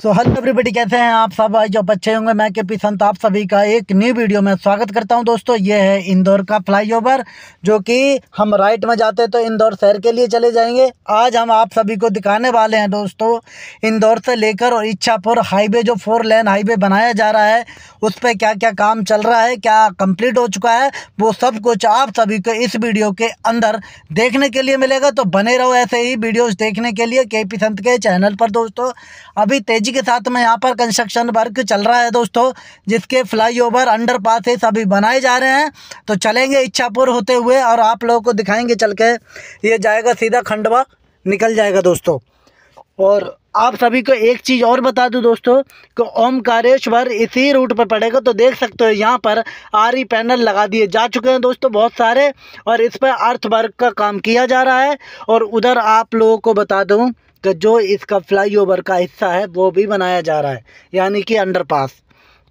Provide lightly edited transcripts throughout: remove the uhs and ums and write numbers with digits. So hello everybody, कैसे हैं आप सब? आज आप अच्छे होंगे। मैं के पी संत आप सभी का एक न्यू वीडियो में स्वागत करता हूं। दोस्तों, ये है इंदौर का फ्लाईओवर, जो कि हम राइट में जाते तो इंदौर शहर के लिए चले जाएंगे। आज हम आप सभी को दिखाने वाले हैं दोस्तों, इंदौर से लेकर और इच्छापुर हाईवे, जो 4 लेन हाईवे बनाया जा रहा है, उस पर क्या क्या काम चल रहा है, क्या कम्प्लीट हो चुका है, वो सब कुछ आप सभी को इस वीडियो के अंदर देखने के लिए मिलेगा। तो बने रहो ऐसे ही वीडियोज़ देखने के लिए के पी संत के चैनल पर। दोस्तों, अभी तेजी के साथ में यहाँ पर कंस्ट्रक्शन वर्क चल रहा है दोस्तों, जिसके फ्लाईओवर, अंडरपास सभी बनाए जा रहे हैं। तो चलेंगे इच्छापुर होते हुए और आप लोगों को दिखाएंगे चल के। ये जाएगा सीधा खंडवा निकल जाएगा दोस्तों। और आप सभी को एक चीज़ और बता दूं दोस्तों, कि ओमकारेश्वर इसी रूट पर पड़ेगा। तो देख सकते हो यहाँ पर आरी पैनल लगा दिए जा चुके हैं दोस्तों बहुत सारे, और इस पर अर्थ वर्क का काम किया जा रहा है। और उधर आप लोगों को बता दूँ कि जो इसका फ्लाईओवर का हिस्सा है वो भी बनाया जा रहा है, यानी कि अंडरपास,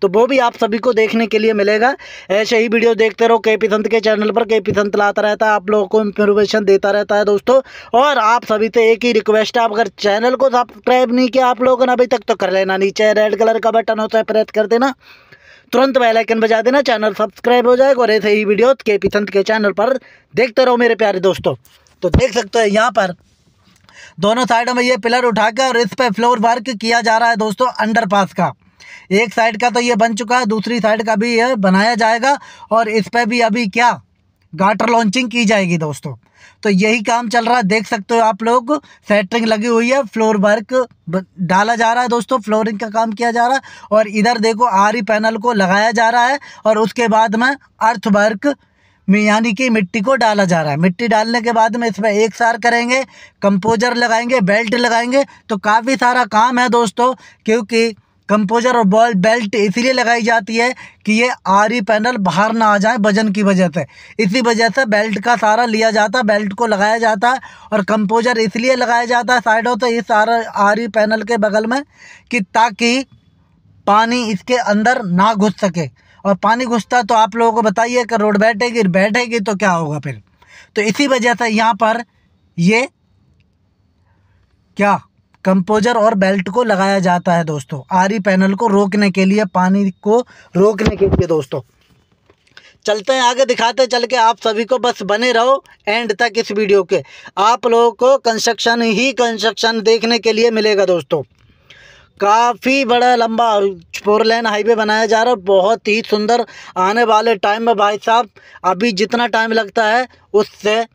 तो वो भी आप सभी को देखने के लिए मिलेगा। ऐसे ही वीडियो देखते रहो के पी संत के चैनल पर। के पी संत लाता रहता है, आप लोगों को इन्फॉर्मेशन देता रहता है दोस्तों। और आप सभी से एक ही रिक्वेस्ट है, आप अगर चैनल को सब्सक्राइब नहीं किया आप लोगों ने अभी तक तो कर लेना, नीचे रेड कलर का बटन होता है प्रेस कर देना, तुरंत बेल आइकन बजा देना, चैनल सब्सक्राइब हो जाएगा। और ऐसे ही वीडियो के पी संत के चैनल पर देखते रहो मेरे प्यारे दोस्तों। तो देख सकते हो यहाँ पर दोनों साइडों में ये पिलर उठाकर और इस पर फ्लोर वर्क किया जा रहा है दोस्तों अंडरपास का। एक साइड का तो ये बन चुका है, दूसरी साइड का भी ये बनाया जाएगा, और इस पर भी अभी क्या गाटर लॉन्चिंग की जाएगी दोस्तों। तो यही काम चल रहा है, देख सकते हो आप लोग, सेटरिंग लगी हुई है, फ्लोर वर्क डाला जा रहा है दोस्तों, फ्लोरिंग का काम किया जा रहा है। और इधर देखो आरी पैनल को लगाया जा रहा है, और उसके बाद में अर्थ वर्क में यानी कि मिट्टी को डाला जा रहा है। मिट्टी डालने के बाद में इसमें एक सार करेंगे, कंपोजर लगाएंगे, बेल्ट लगाएंगे। तो काफ़ी सारा काम है दोस्तों, क्योंकि कंपोजर और बॉल बेल्ट इसीलिए लगाई जाती है कि ये आरी पैनल बाहर ना आ जाए वजन की वजह से। इसी वजह से बेल्ट का सहारा लिया जाता है, बेल्ट को लगाया जाता है, और कंपोजर इसलिए लगाया जाता है साइडों से इस आरी पैनल के बगल में, कि ताकि पानी इसके अंदर ना घुस सके। और पानी घुसता तो आप लोगों को बताइए कि रोड बैठेगी तो क्या होगा फिर। तो इसी वजह से यहाँ पर ये क्या कंपोजर और बेल्ट को लगाया जाता है दोस्तों, आरी पैनल को रोकने के लिए, पानी को रोकने के लिए दोस्तों। चलते हैं आगे, दिखाते चल के आप सभी को, बस बने रहो एंड तक इस वीडियो के। आप लोगों को कंस्ट्रक्शन ही कंस्ट्रक्शन देखने के लिए मिलेगा दोस्तों। काफ़ी बड़ा लंबा 4 लेन हाईवे बनाया जा रहा है, बहुत ही सुंदर। आने वाले टाइम में भाई साहब, अभी जितना टाइम लगता है उससे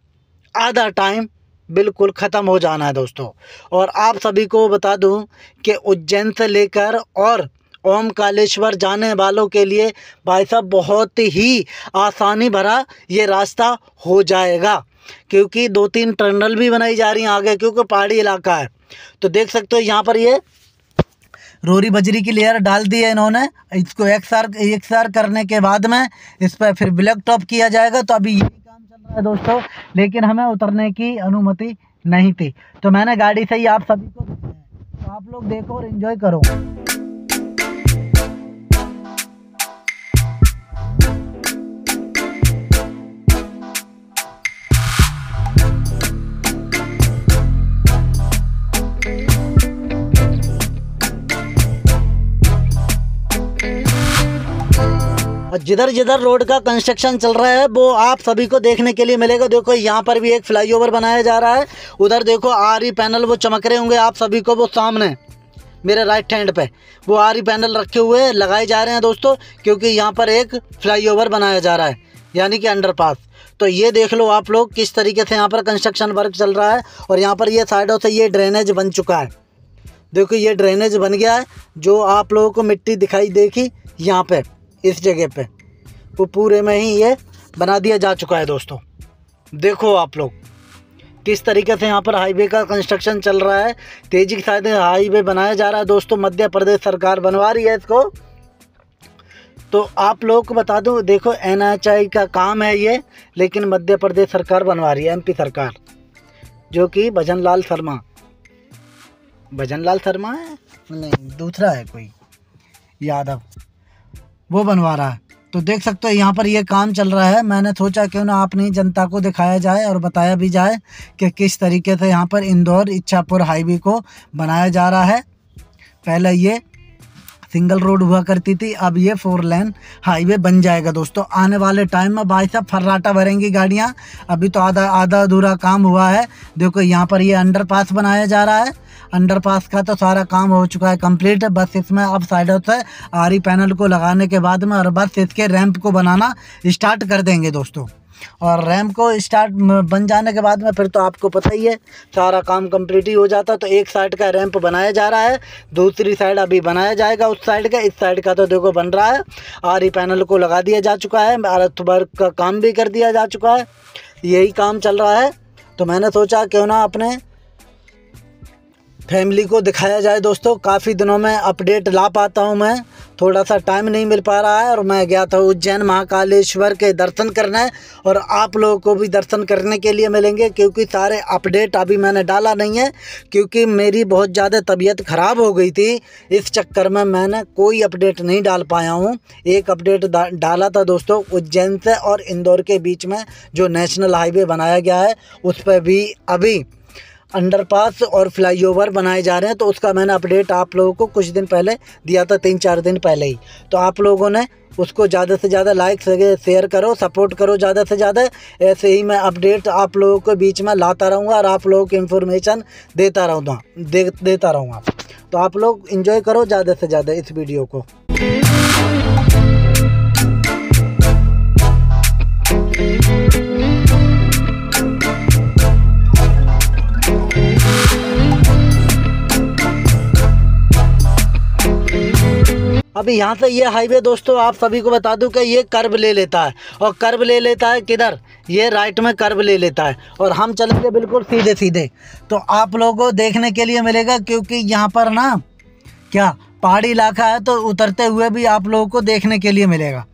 आधा टाइम बिल्कुल ख़त्म हो जाना है दोस्तों। और आप सभी को बता दूं कि उज्जैन से लेकर और ओमकारेश्वर जाने वालों के लिए भाई साहब बहुत ही आसानी भरा ये रास्ता हो जाएगा, क्योंकि 2-3 टनल भी बनाई जा रही हैं आगे, क्योंकि पहाड़ी इलाका है। तो देख सकते हो यहाँ पर ये रोरी बजरी की लेयर डाल दी है इन्होंने, इसको एक सार करने के बाद में इस पर फिर ब्लैक टॉप किया जाएगा। तो अभी यही काम चल रहा है दोस्तों, लेकिन हमें उतरने की अनुमति नहीं थी, तो मैंने गाड़ी से ही आप सभी को दिखाया है। तो आप लोग देखो और एंजॉय करो। जिधर जिधर रोड का कंस्ट्रक्शन चल रहा है वो आप सभी को देखने के लिए मिलेगा। देखो यहाँ पर भी एक फ्लाईओवर बनाया जा रहा है, उधर देखो आरी पैनल वो चमक रहे होंगे आप सभी को, वो सामने मेरे राइट हैंड पे वो आरी पैनल रखे हुए लगाए जा रहे हैं दोस्तों, क्योंकि यहाँ पर एक फ्लाईओवर बनाया जा रहा है, यानी कि अंडरपास। तो ये देख लो आप लोग किस तरीके से यहाँ पर कंस्ट्रक्शन वर्क चल रहा है। और यहाँ पर ये साइडों से ये ड्रेनेज बन चुका है, देखो ये ड्रेनेज बन गया है, जो आप लोगों को मिट्टी दिखाई देगी यहाँ पर, इस जगह पे वो पूरे में ही ये बना दिया जा चुका है दोस्तों। देखो आप लोग किस तरीके से यहाँ पर हाईवे का कंस्ट्रक्शन चल रहा है, तेजी के साथ हाईवे बनाया जा रहा है दोस्तों। मध्य प्रदेश सरकार बनवा रही है इसको। तो आप लोगों को बता दूं, देखो NHI का काम है ये, लेकिन मध्य प्रदेश सरकार बनवा रही है, MP सरकार, जो कि भजन लाल शर्मा है, नहीं दूसरा है कोई यादव, वो बनवा रहा है। तो देख सकते हो यहाँ पर ये काम चल रहा है। मैंने सोचा क्यों ना अपनी जनता को दिखाया जाए और बताया भी जाए कि किस तरीके से यहाँ पर इंदौर इच्छापुर हाईवे को बनाया जा रहा है। पहले ये सिंगल रोड हुआ करती थी, अब ये 4 लेन हाईवे बन जाएगा। दोस्तों आने वाले टाइम में भाई साहब फर्राटा भरेंगी गाड़ियाँ। अभी तो आधा अधूरा काम हुआ है। देखो यहाँ पर ये अंडरपास बनाया जा रहा है, अंडरपास का तो सारा काम हो चुका है कंप्लीट। बस इसमें अब साइडों से आरी पैनल को लगाने के बाद में और बस इसके रैंप को बनाना स्टार्ट कर देंगे दोस्तों। और रैंप को स्टार्ट बन जाने के बाद में फिर तो आपको पता ही है सारा काम कंप्लीट ही हो जाता है। तो एक साइड का रैंप बनाया जा रहा है, दूसरी साइड अभी बनाया जाएगा उस साइड का। इस साइड का तो देखो बन रहा है, आरी पैनल को लगा दिया जा चुका है, अर्थ वर्क का काम भी कर दिया जा चुका है, यही काम चल रहा है। तो मैंने सोचा क्यों ना अपने फैमिली को दिखाया जाए। दोस्तों काफ़ी दिनों में अपडेट ला पाता हूँ मैं, थोड़ा सा टाइम नहीं मिल पा रहा है। और मैं गया था उज्जैन महाकालेश्वर के दर्शन करने, और आप लोगों को भी दर्शन करने के लिए मिलेंगे क्योंकि सारे अपडेट अभी मैंने डाला नहीं है, क्योंकि मेरी बहुत ज़्यादा तबीयत ख़राब हो गई थी। इस चक्कर में मैंने कोई अपडेट नहीं डाल पाया हूँ। एक अपडेट डाला था दोस्तों उज्जैन से और इंदौर के बीच में जो नेशनल हाईवे बनाया गया है उस पर भी अभी अंडरपास और फ्लाईओवर बनाए जा रहे हैं। तो उसका मैंने अपडेट आप लोगों को कुछ दिन पहले दिया था, 3-4 दिन पहले ही। तो आप लोगों ने उसको ज़्यादा से ज़्यादा लाइक शेयर करो, सपोर्ट करो ज़्यादा से ज़्यादा। ऐसे ही मैं अपडेट आप लोगों के बीच में लाता रहूँगा और आप लोगों की इन्फॉर्मेशन देता रहूँगा। तो आप लोग इन्जॉय करो ज़्यादा से ज़्यादा इस वीडियो को। अभी यहाँ से ये हाईवे दोस्तों आप सभी को बता दूं कि ये कर्व ले लेता है, और कर्व ले लेता है किधर, ये राइट में कर्व ले लेता है और हम चलेंगे बिल्कुल सीधे सीधे। तो आप लोगों को देखने के लिए मिलेगा क्योंकि यहाँ पर ना क्या पहाड़ी इलाका है, तो उतरते हुए भी आप लोगों को देखने के लिए मिलेगा।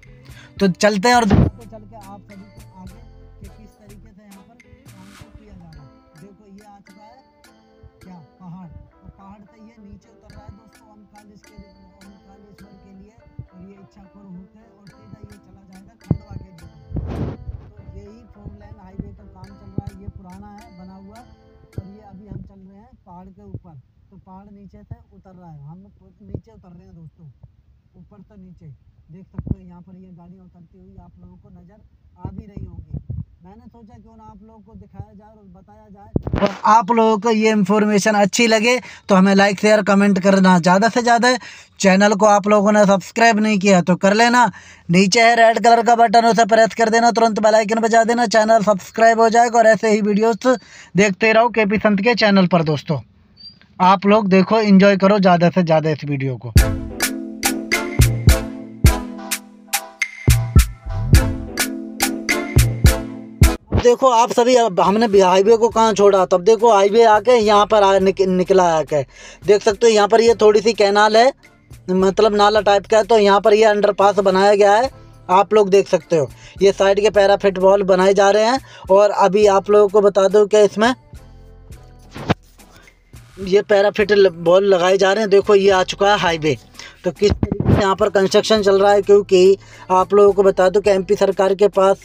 तो चलते हैं और चल के आप सभी को आगे कि किस तरीके से यहाँ पर काम को किया जा रहा है। देखो ये आ चुका है क्या पहाड़, और पहाड़ से ये नीचे उतर रहा है दोस्तों ओमकारेश्वर के लिए, और ये इच्छापुर होते हैं और सीधा ये चला जाएगा खंडवा के लिए। तो यही 4 लेन हाईवे का काम चल रहा है, ये पुराना है बना हुआ, और ये अभी हम चल रहे हैं पहाड़ के ऊपर। तो पहाड़ नीचे से उतर रहा है, हम नीचे उतर रहे हैं दोस्तों, ऊपर से नीचे देख सकते हो। यहाँ पर ये गाड़ियाँ उतरती हुई आप लोगों को नज़र आ भी रही होंगी। मैंने सोचा क्यों ना आप लोगों को दिखाया जाए और बताया जाए, और आप लोगों को ये इन्फॉर्मेशन अच्छी लगे तो हमें लाइक शेयर कमेंट करना ज़्यादा से ज़्यादा। चैनल को आप लोगों ने सब्सक्राइब नहीं किया तो कर लेना, नीचे है रेड कलर का बटन उसे प्रेस कर देना, तुरंत बेल आइकन बजा देना, चैनल सब्सक्राइब हो जाएगा। और ऐसे ही वीडियोज़ देखते रहो के पी संत के चैनल पर। दोस्तों आप लोग देखो, इन्जॉय करो ज़्यादा से ज़्यादा इस वीडियो को। देखो आप सभी हमने हाईवे को कहाँ छोड़ा, तब देखो हाईवे आके यहाँ पर निकला आके देख सकते हो। यहाँ पर ये थोड़ी सी कैनाल है, मतलब नाला टाइप का है, तो यहाँ पर ये अंडरपास बनाया गया है, आप लोग देख सकते हो। ये साइड के पैराफिट वॉल बनाए जा रहे हैं। और अभी आप लोगों को बता दो कि इसमें ये पैराफिट वॉल लगाए जा रहे हैं। देखो ये आ चुका है हाईवे, तो किस तरीके से यहाँ पर कंस्ट्रक्शन चल रहा है, क्योंकि आप लोगों को बता दूं कि एम पी सरकार के पास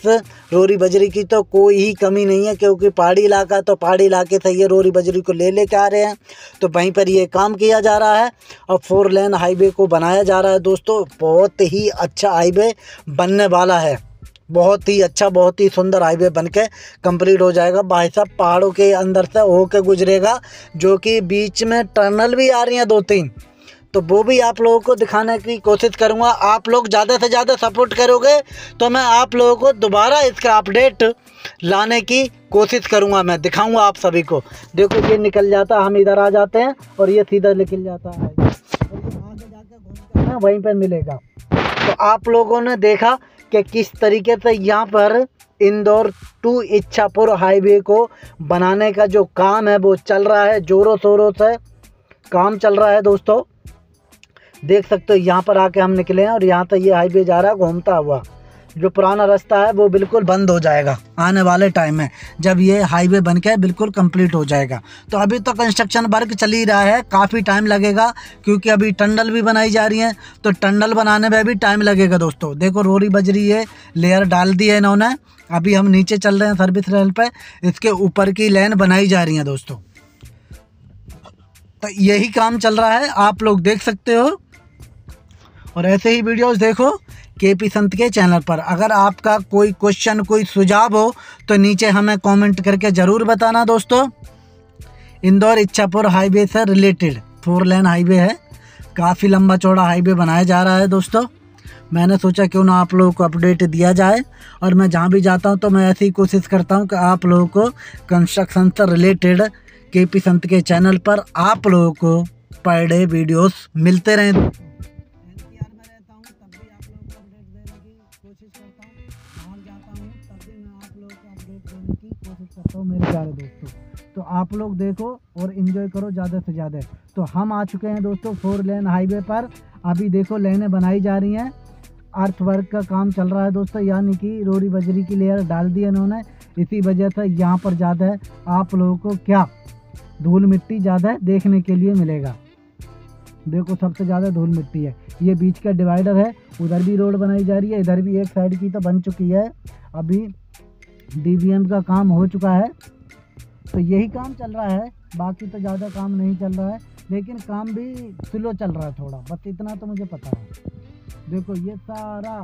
रोरी बजरी की तो कोई ही कमी नहीं है, क्योंकि पहाड़ी इलाका है, तो पहाड़ी इलाके से ये रोरी बजरी को ले लेके आ रहे हैं। तो वहीं पर ये काम किया जा रहा है और 4 लेन हाईवे को बनाया जा रहा है दोस्तों। बहुत ही अच्छा हाईवे बनने वाला है, बहुत ही अच्छा, बहुत ही सुंदर हाईवे बनके कंप्लीट हो जाएगा भाई साहब। पहाड़ों के अंदर से होके गुजरेगा, जो कि बीच में टनल भी आ रही हैं 2-3, तो वो भी आप लोगों को दिखाने की कोशिश करूंगा। आप लोग ज़्यादा से ज़्यादा सपोर्ट करोगे तो मैं आप लोगों को दोबारा इसका अपडेट लाने की कोशिश करूंगा, मैं दिखाऊंगा आप सभी को। देखो ये निकल जाता, हम इधर आ जाते हैं और ये सीधा निकल जाता है, तो वहीं पर मिलेगा। तो आप लोगों ने देखा कि किस तरीके से यहाँ पर इंदौर टू इच्छापुर हाईवे को बनाने का जो काम है वो चल रहा है, जोरों शोरों से काम चल रहा है दोस्तों, देख सकते हो। यहाँ पर आके हम निकले हैं और यहाँ से ये हाईवे जा रहा है घूमता हुआ। जो पुराना रास्ता है वो बिल्कुल बंद हो जाएगा आने वाले टाइम में, जब ये हाईवे बन के बिल्कुल कंप्लीट हो जाएगा। तो अभी तो कंस्ट्रक्शन वर्क चल ही रहा है, काफ़ी टाइम लगेगा क्योंकि अभी टनल भी बनाई जा रही है, तो टनल बनाने में भी टाइम लगेगा दोस्तों। देखो रोरी बजरी ये लेयर डाल दी है इन्होंने, अभी हम नीचे चल रहे हैं सर्विस रेल पर, इसके ऊपर की लेन बनाई जा रही है दोस्तों। तो यही काम चल रहा है, आप लोग देख सकते हो। और ऐसे ही वीडियोस देखो के पी संत के चैनल पर। अगर आपका कोई क्वेश्चन, कोई सुझाव हो तो नीचे हमें कमेंट करके ज़रूर बताना दोस्तों। इंदौर इच्छापुर हाईवे से रिलेटेड 4 लेन हाईवे है, काफ़ी लंबा चौड़ा हाईवे बनाया जा रहा है दोस्तों। मैंने सोचा क्यों ना आप लोगों को अपडेट दिया जाए, और मैं जहाँ भी जाता हूँ तो मैं ऐसी कोशिश करता हूँ कि आप लोगों को कंस्ट्रक्शन से रिलेटेड के पी संत के चैनल पर आप लोगों को पर डे वीडियोस मिलते रहें। एन पी में रहता हूँ तब भी आप लोगों को अपडेट देने की कोशिश करता हूँ, बाहर जाता हूँ तब भी मैं आप लोगों को अपडेट देने की कोशिश करता हूँ मेरे प्यारे दोस्तों। तो आप लोग देखो और इन्जॉय करो ज़्यादा से ज़्यादा। तो हम आ चुके हैं दोस्तों 4 लेन हाईवे पर। अभी देखो लेनें बनाई जा रही हैं, अर्थवर्क का काम चल रहा है दोस्तों, यानी कि रोरी बजरी की लेयर डाल दी है इन्होंने। इसी वजह से यहाँ पर ज़्यादा आप लोगों को क्या धूल मिट्टी ज़्यादा देखने के लिए मिलेगा। देखो सबसे ज़्यादा धूल मिट्टी है। ये बीच का डिवाइडर है, उधर भी रोड बनाई जा रही है, इधर भी एक साइड की तो बन चुकी है। अभी DBM का काम हो चुका है, तो यही काम चल रहा है, बाकी तो ज़्यादा काम नहीं चल रहा है, लेकिन काम भी स्लो चल रहा है थोड़ा, बस इतना तो मुझे पता है। देखो ये सारा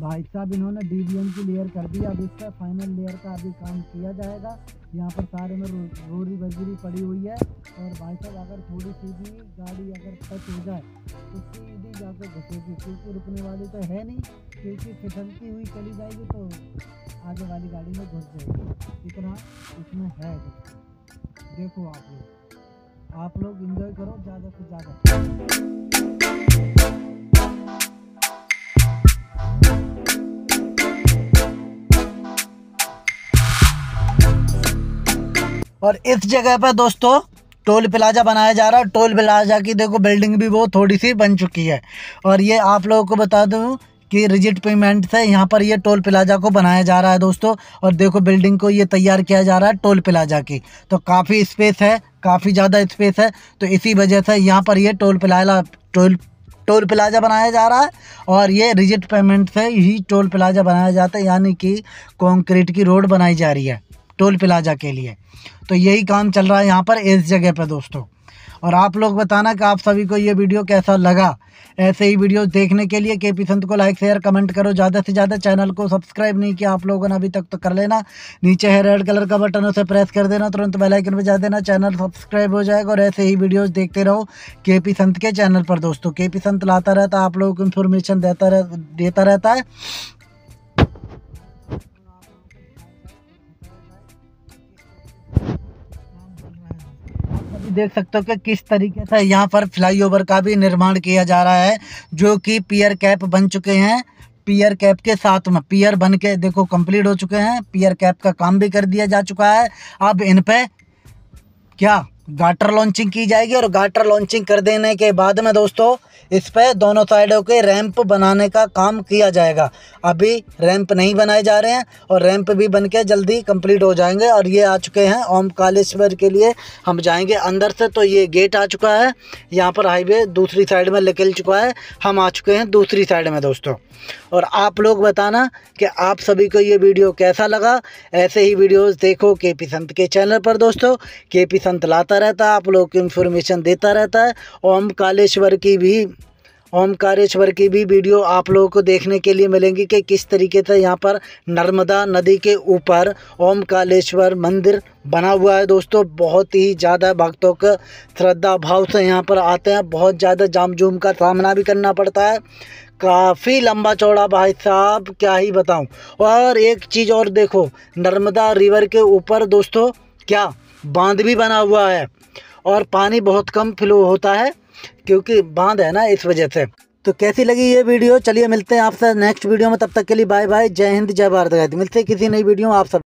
भाई साहब इन्होंने DBM की लेयर कर दी, अब इसका फाइनल लेयर का अभी काम किया जाएगा। यहाँ पर सारे में रोरी बजरी पड़ी हुई है, और भाई साहब अगर थोड़ी सी भी गाड़ी अगर टच हो जाए तो सीधी जाकर घुसेगी, क्योंकि रुकने वाली तो है नहीं, क्योंकि फिसलती हुई चली जाएगी तो आगे वाली गाड़ी में घुस जाएगी, इतना इसमें है। देखो आप लोग एंजॉय करो ज़्यादा से ज़्यादा। और इस जगह पर दोस्तों टोल प्लाजा बनाया जा रहा है। टोल प्लाजा की देखो बिल्डिंग भी वो थोड़ी सी बन चुकी है। और ये आप लोगों को बता दूं कि रिजिड पेमेंट से यहाँ पर ये टोल प्लाजा को बनाया जा रहा है दोस्तों। और देखो बिल्डिंग को ये तैयार किया जा रहा है टोल प्लाजा की, तो काफ़ी स्पेस है, काफ़ी ज़्यादा स्पेस है, तो इसी वजह से यहाँ पर ये टोल प्लाजा बनाया जा रहा है। और ये रिजिड पेमेंट से ही टोल प्लाजा बनाया जाता है, यानी कि कॉन्क्रीट की रोड बनाई जा रही है टोल प्लाजा के लिए। तो यही काम चल रहा है यहाँ पर इस जगह पर दोस्तों। और आप लोग बताना कि आप सभी को ये वीडियो कैसा लगा। ऐसे ही वीडियोस देखने के लिए के पी संत को लाइक शेयर कमेंट करो ज़्यादा से ज़्यादा। चैनल को सब्सक्राइब नहीं किया आप लोगों ने अभी तक तो कर लेना, नीचे है रेड कलर का बटन, उसे प्रेस कर देना, तुरंत बेल आइकन पर जा देना, चैनल सब्सक्राइब हो जाएगा। और ऐसे ही वीडियोज़ देखते रहो के पी संत के चैनल पर दोस्तों। के पी संत लाता रहता है, आप लोगों को इन्फॉर्मेशन देता रहता है। देख सकते हो कि किस तरीके से यहाँ पर फ्लाईओवर का भी निर्माण किया जा रहा है, जो कि पियर कैप बन चुके हैं। पियर कैप के साथ में पियर बन के देखो कंप्लीट हो चुके हैं, पियर कैप का काम भी कर दिया जा चुका है। अब इन पे क्या गाटर लॉन्चिंग की जाएगी, और गाटर लॉन्चिंग कर देने के बाद में दोस्तों इस पे दोनों साइडों के रैंप बनाने का काम किया जाएगा। अभी रैंप नहीं बनाए जा रहे हैं, और रैंप भी बन के जल्दी कंप्लीट हो जाएंगे। और ये आ चुके हैं ओमकारेश्वर के लिए हम जाएंगे अंदर से, तो ये गेट आ चुका है। यहाँ पर हाईवे दूसरी साइड में निकल चुका है, हम आ चुके हैं दूसरी साइड में दोस्तों। और आप लोग बताना कि आप सभी को ये वीडियो कैसा लगा। ऐसे ही वीडियोज़ देखो के पी संत के चैनल पर दोस्तों। के पी संत लाता रहता है, आप लोग को इन्फॉर्मेशन देता रहता है। ओमकारेश्वर की भी वीडियो आप लोगों को देखने के लिए मिलेंगी कि किस तरीके से यहाँ पर नर्मदा नदी के ऊपर ओमकारेश्वर मंदिर बना हुआ है दोस्तों। बहुत ही ज़्यादा भक्तों का श्रद्धा भाव से यहाँ पर आते हैं, बहुत ज़्यादा जाम जूम का सामना भी करना पड़ता है, काफ़ी लंबा चौड़ा भाई साहब क्या ही बताऊं। और एक चीज़ और देखो, नर्मदा रिवर के ऊपर दोस्तों क्या बांध भी बना हुआ है, और पानी बहुत कम फ्लो होता है क्योंकि बांध है ना, इस वजह से। तो कैसी लगी ये वीडियो, चलिए मिलते हैं आपसे नेक्स्ट वीडियो में। तब तक के लिए बाय बाय, जय हिंद, जय भारत। मिलते हैं किसी नई वीडियो में आप सब।